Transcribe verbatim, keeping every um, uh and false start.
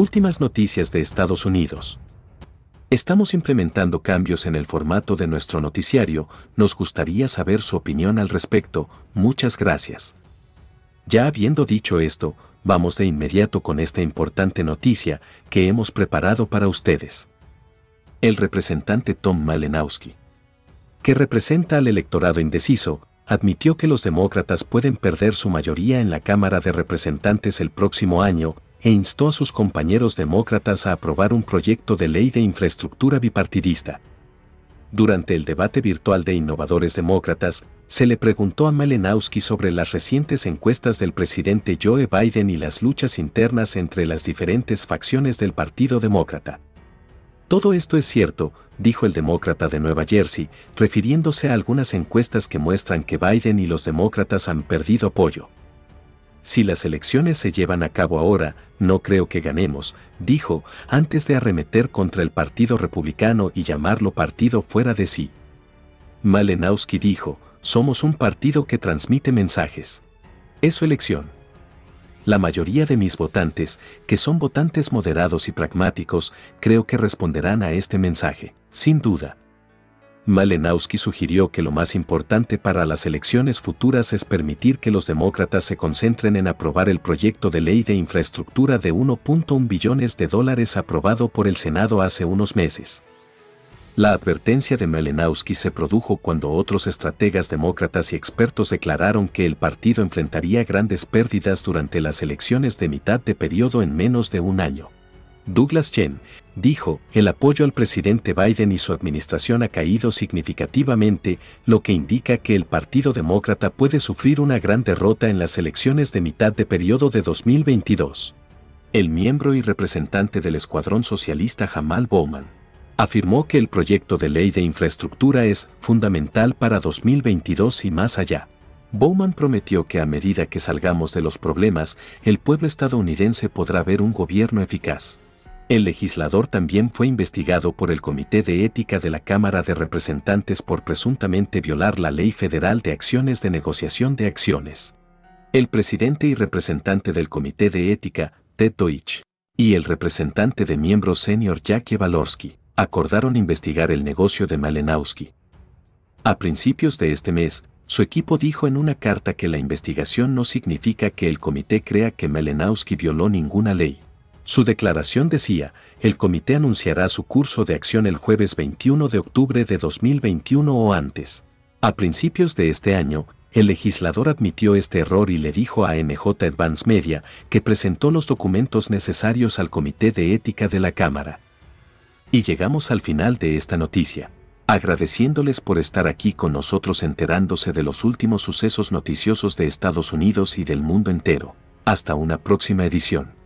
Últimas noticias de Estados Unidos. Estamos implementando cambios en el formato de nuestro noticiario, nos gustaría saber su opinión al respecto, muchas gracias. Ya habiendo dicho esto, vamos de inmediato con esta importante noticia que hemos preparado para ustedes. El representante Tom Malinowski, que representa al electorado indeciso, admitió que los demócratas pueden perder su mayoría en la Cámara de Representantes el próximo año, e instó a sus compañeros demócratas a aprobar un proyecto de ley de infraestructura bipartidista. Durante el debate virtual de innovadores demócratas, se le preguntó a Malinowski sobre las recientes encuestas del presidente Joe Biden y las luchas internas entre las diferentes facciones del Partido Demócrata. Todo esto es cierto, dijo el demócrata de Nueva Jersey, refiriéndose a algunas encuestas que muestran que Biden y los demócratas han perdido apoyo. Si las elecciones se llevan a cabo ahora, no creo que ganemos, dijo, antes de arremeter contra el Partido Republicano y llamarlo partido fuera de sí. Malinowski dijo, somos un partido que transmite mensajes. Es su elección. La mayoría de mis votantes, que son votantes moderados y pragmáticos, creo que responderán a este mensaje, sin duda. Malinowski sugirió que lo más importante para las elecciones futuras es permitir que los demócratas se concentren en aprobar el proyecto de ley de infraestructura de uno punto uno billones de dólares aprobado por el Senado hace unos meses. La advertencia de Malinowski se produjo cuando otros estrategas demócratas y expertos declararon que el partido enfrentaría grandes pérdidas durante las elecciones de mitad de periodo en menos de un año. Douglas Chen dijo, el apoyo al presidente Biden y su administración ha caído significativamente, lo que indica que el Partido Demócrata puede sufrir una gran derrota en las elecciones de mitad de periodo de dos mil veintidós. El miembro y representante del escuadrón socialista Jamal Bowman afirmó que el proyecto de ley de infraestructura es fundamental para dos mil veintidós y más allá. Bowman prometió que a medida que salgamos de los problemas, el pueblo estadounidense podrá ver un gobierno eficaz. El legislador también fue investigado por el Comité de Ética de la Cámara de Representantes por presuntamente violar la Ley Federal de Acciones de Negociación de Acciones. El presidente y representante del Comité de Ética, Ted Deutsch, y el representante de miembros senior Jackie Walorski, acordaron investigar el negocio de Malinowski. A principios de este mes, su equipo dijo en una carta que la investigación no significa que el comité crea que Malinowski violó ninguna ley. Su declaración decía, el comité anunciará su curso de acción el jueves veintiuno de octubre de dos mil veintiuno o antes. A principios de este año, el legislador admitió este error y le dijo a N J Advance Media que presentó los documentos necesarios al Comité de Ética de la Cámara. Y llegamos al final de esta noticia, agradeciéndoles por estar aquí con nosotros enterándose de los últimos sucesos noticiosos de Estados Unidos y del mundo entero. Hasta una próxima edición.